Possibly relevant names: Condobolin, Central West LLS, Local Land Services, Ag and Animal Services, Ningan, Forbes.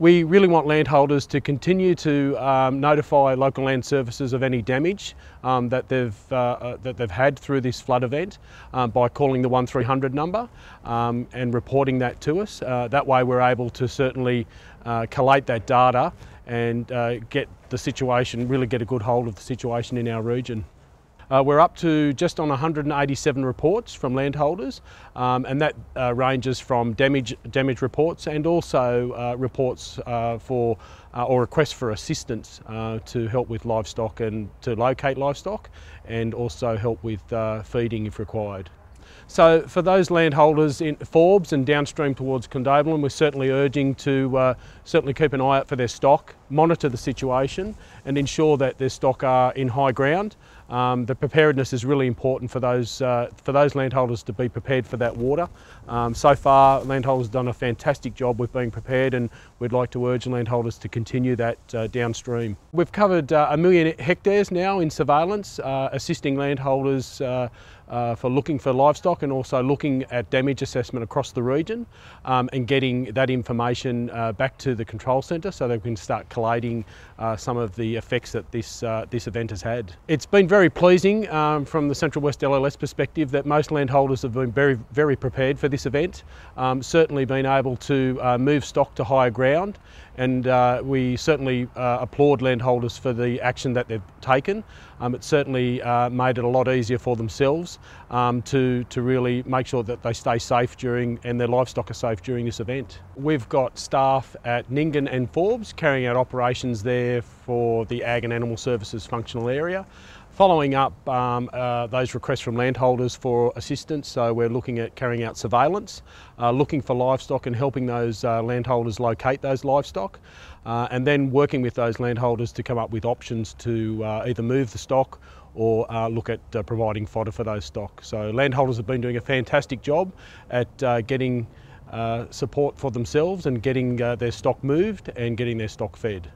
We really want landholders to continue to notify Local Land Services of any damage that they've had through this flood event by calling the 1300 number and reporting that to us. That way we're able to certainly collate that data and really get a good hold of the situation in our region. We're up to just on 187 reports from landholders, and that ranges from damage reports and also reports or requests for assistance to help with livestock and to locate livestock, and also help with feeding if required. So for those landholders in Forbes and downstream towards Condobolin, we're certainly urging to certainly keep an eye out for their stock, monitor the situation and ensure that their stock are in high ground. The preparedness is really important for those landholders to be prepared for that water. So far, landholders have done a fantastic job with being prepared, and we'd like to urge landholders to continue that downstream. We've covered 1 million hectares now in surveillance, assisting landholders for looking for livestock and also looking at damage assessment across the region, and getting that information back to the control centre so they can start collating some of the effects that this event has had. It's been very pleasing from the Central West LLS perspective that most landholders have been very, very prepared for this event, certainly been able to move stock to higher ground, and we certainly applaud landholders for the action that they've taken. It certainly made it a lot easier for themselves to really make sure that they stay safe and their livestock are safe during this event. We've got staff at Ningan and Forbes carrying out operations there for the Ag and Animal Services functional area, following up those requests from landholders for assistance. So we're looking at carrying out surveillance, looking for livestock and helping those landholders locate those livestock, and then working with those landholders to come up with options to either move the stock or look at providing fodder for those stock. So landholders have been doing a fantastic job at getting support for themselves and getting their stock moved and getting their stock fed.